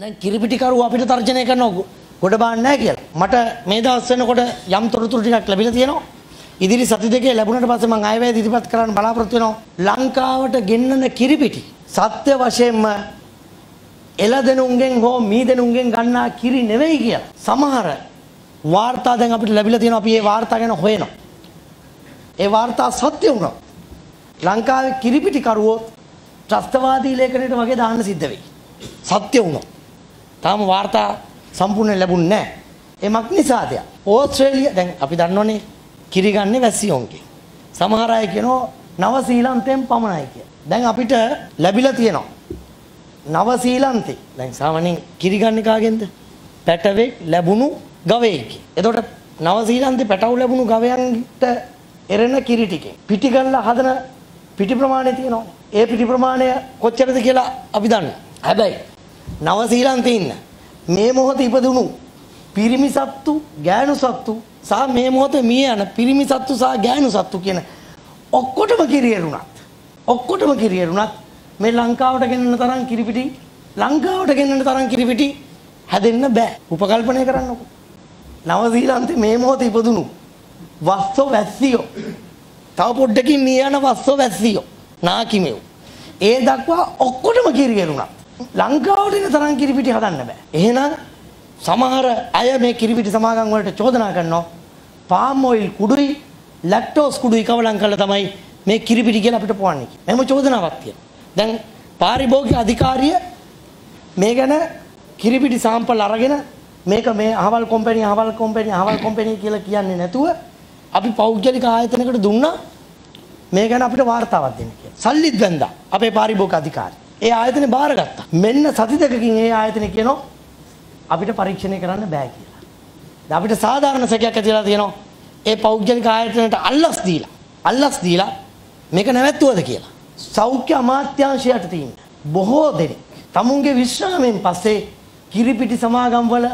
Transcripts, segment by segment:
දැන් කිරිපිටිකරුවා අපිට තර්ජනය කරනවා ගොඩ බාන්නේ නැහැ කියලා. මට මේ දවස් වෙනකොට යම් තොරතුරු ටිකක් ලැබිලා තියෙනවා. ඉදිරි සති දෙකේ ලැබුණට පස්සේ මම ආයෙත් ඉදිරිපත් කරන්න බලාපොරොත්තු වෙනවා. ලංකාවට ගෙන්නන කිරිපිටි සත්‍ය වශයෙන්ම එළදෙනුන්ගෙන් හෝ මීදෙනුන්ගෙන් ගන්නා කිරි නෙවෙයි කියලා. සමහර වාර්තා දැන් අපිට ලැබිලා තියෙනවා. අපි මේ වාර්තා ගැන හොයනවා. ඒ වාර්තා සත්‍ය වුණා. ලංකාවේ කිරිපිටිකරුවෝ ත්‍රස්තවාදී ලේඛනයට වගේ දාන්න සිද්ධ වෙයි. සත්‍ය වුණා. තාම වාර්තා සම්පූර්ණ ලැබුණ නැහැ. එමක් නිසාද ඕස්ට්‍රේලියා දැන් අපි දන්නවනේ කිරි ගන්න වැසියෝන්ගේ. සමහර අය කියනවා නව ශ්‍රීලන්තයෙන් පමණයි කියලා. දැන් අපිට ලැබිලා තියෙනවා නව ශ්‍රීලන්තේ. දැන් සාමාන්‍යයෙන් කිරි ගන්න කාගෙන්ද? පැටවෙක් ලැබුණු ගවයෙක්. එතකොට නව ශ්‍රීලන්තේ පැටවු ලැබුණු ගවයන්ට එරෙන කිරි ටිකෙන් පිටි ගන්නලා හදන පිටි ප්‍රමාණය තියෙනවා. ඒ පිටි ප්‍රමාණය කොච්චරද කියලා අපි දන්නවා. හැබැයි නව ශ්‍රීලන්තේ ඉන්න මේ මොහොතේ ඉපදුණු පිරිමි සත්තු, ගෑනු සත්තු සහ මේ මොහොතේ මිය යන පිරිමි සත්තු සහ ගෑනු සත්තු කියන ඔක්කොටම කිරියරුණත් මේ ලංකාවට ගෙනන තරම් කිරිපිටි හැදෙන්න බෑ. උපකල්පනය කරන්නකො. නව ශ්‍රීලන්තේ මේ මොහොතේ ඉපදුණු වස්සෝ වැස්සියෝ තව පොඩ්ඩකින් මිය යන වස්සෝ වැස්සියෝ නාකිමෙව් ඒ දක්වා ඔක්කොටම කිරි ගන්නවා. ලංකාවට එන තරම් කිරිපිටි හදන්න බෑ. එහෙනම් සමහර අය මේ කිරිපිටි සමාගම් වලට චෝදනා කරනවා පාම් ඔයිල් කුඩුයි ලැක්ටෝස් කුඩුයි කවලම් කරලා තමයි මේ කිරිපිටි කියලා අපිට පොවන්නේ කියලා. එහෙම චෝදනාවක් තියෙනවා. දැන් පාරිභෝගික අධිකාරිය මේ ගැන කිරිපිටි සාම්පල් අරගෙන මේක මේ අහවල් කොම්පැනි කියලා කියන්නේ නැතුව අපි පෞද්ගලික ආයතනයකට දුන්නා මේ ගැන අපිට වාර්තාවක් දෙන්න කියලා. සල්ලිත් බැඳා අපේ පාරිභෝගික අධිකාරී. ඒ ආයතනේ බාරගත්තා. මෙන්න සති දෙකකින් ඒ ආයතනේ කියනවා අපිට පරීක්ෂණය කරන්න බෑ කියලා. දැන් අපිට සාධාරණ සැකයක් ඇතිලා තියෙනවා. ඒ පෞද්ගලික ආයතනයට අල්ලස් දීලා මේක නැවැත්තුවද කියලා. සෞඛ්‍ය අමාත්‍යාංශයට තියෙන බොහෝ දෙනෙක් තමුන්ගේ විශ්‍රාමයෙන් පස්සේ කිරිපිටි සමාගම් වල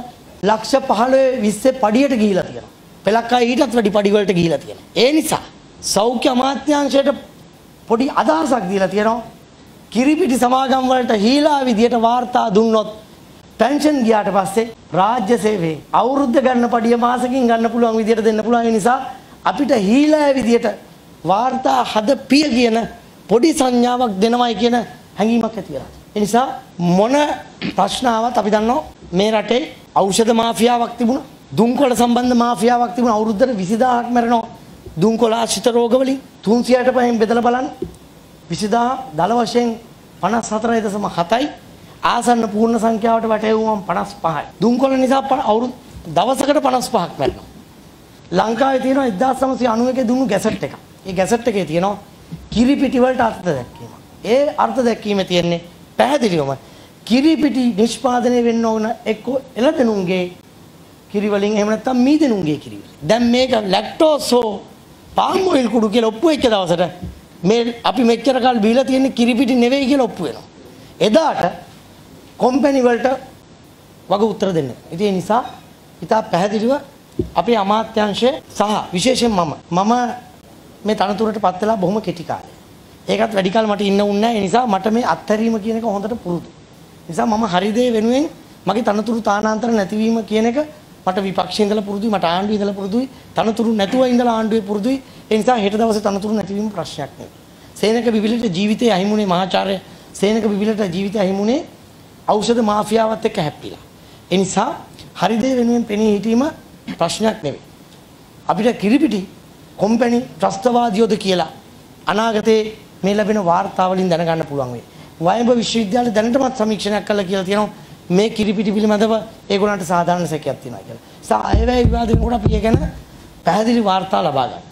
ලක්ෂ 15 20 පඩියට ගිහිලා තියෙනවා. පළක්කා ඊටත් වැඩි පඩි වලට ගිහිලා තියෙනවා. ඒ නිසා සෞඛ්‍ය අමාත්‍යාංශයට පොඩි අදහසක් දීලා තියෙනවා. කිරිපිටි සමාගම් වලට හීලා විදියට වාර්තා දුන්නොත් පෙන්ෂන් ගියාට පස්සේ රාජ්‍ය සේවයේ අවුරුද්ද ගන්න පඩිය මාසකින් ගන්න පුළුවන් විදියට දෙන්න පුළුවන්. ඒ නිසා අපිට හීලා විදියට වාර්තා හදපිය කියන පොඩි සංඥාවක් දෙනවයි කියන හැඟීමක් ඇති වෙනවා. ඒ නිසා මොන ප්‍රශ්නාවත් අපි දන්නවා මේ රටේ ඖෂධ මාෆියාවක් තිබුණා. දුම්කොළ සම්බන්ධ මාෆියාවක් තිබුණා. අවුරුද්දට 20000ක් මැරෙනවා දුම්කොළ ආශ්‍රිත රෝග වලින්. 300ට බෙදලා බලන්න 20000 දල වශයෙන් 54.7යි ආසන්න පූර්ණ සංඛ්‍යාවට වැටෙවුවම 55යි. දුම්කොළ නිසා අවුරුදු දවසකට 55ක් මැරෙනවා. ලංකාවේ තියෙනවා 1991 දුන්නු ගැසට් එකක්. ඒ ගැසට් එකේ තියෙනවා කිරිපිටි වලට අර්ථ දැක්වීම. ඒ අර්ථ දැක්වීමේ තියෙන්නේ පැහැදිලිවම කිරිපිටි නිෂ්පාදනය වෙන්න ඕන එක්ක එළදෙනුන්ගේ කිරි වලින් එහෙම නැත්නම් මීදෙනුන්ගේ කිරි වලින්. දැන් මේක ලැක්ටෝස් හෝ පාම් ඔයිල් කුඩු කියලා ඔප්පු වෙච්ච දවසට මේ අපි මෙච්චර කාල බීලා තියෙන කිරිපිටි නෙවෙයි කියලා ඔප්පු වෙනවා. එදාට කම්පැනි වලට වග උත්තර දෙන්න. ඉතින් ඒ නිසා ඉතා පැහැදිලිව අපේ අමාත්‍යාංශය සහ විශේෂයෙන් මම මේ තනතුරට පත් වෙලා බොහොම කෙටි කාලයක්. ඒකත් වැඩි කාල මට ඉන්න උන්නේ නැහැ. ඒ නිසා මට මේ අත්හැරීම කියන එක හොඳට පුරුදු. ඒ නිසා මම හරි දේ වෙනුවෙන් මගේ තනතුරු තානාන්තර නැතිවීම කියන එක මට විපක්ෂයේ ඉඳලා පුරුදුයි, මට ආණ්ඩුවේ ඉඳලා පුරුදුයි, තනතුරු නැතුව ඉඳලා ආණ්ඩුවේ පුරුදුයි. ඒ නිසා හෙට දවසේ තනතුරු නැතිවීම ප්‍රශ්නයක් නෙවෙයි. සේනක බිබිලට ජීවිතේ අහිමුනේ මහාචාර්ය සේනක බිබිලට ජීවිතේ අහිමුනේ ඖෂධ මාෆියාවත් එක්ක හැප්පිලා. ඒ නිසා හරි දේ වෙනුවෙන් පෙනී හිටීම ප්‍රශ්නයක් නෙවෙයි. අපිට කිරිපිටි කොම්පැනි ත්‍රස්තවාදියෝද කියලා අනාගතේ මේ ලැබෙන වාර්තා වලින් දැනගන්න පුළුවන් වෙයි. වයඹ විශ්වවිද්‍යාලය දැනටමත් සමීක්ෂණයක් කළා කියලා තියෙනවා මේ කිරිපිටි පිළිබඳව ඒගොල්ලන්ට සාධාරණ සැකයක් තියෙනවා කියලා. ඒ නිසා අයවැය විවාදෙන් උඩ අපි ඒක ගැන පැහැදිලි වාර්තා ලබා ගන්න.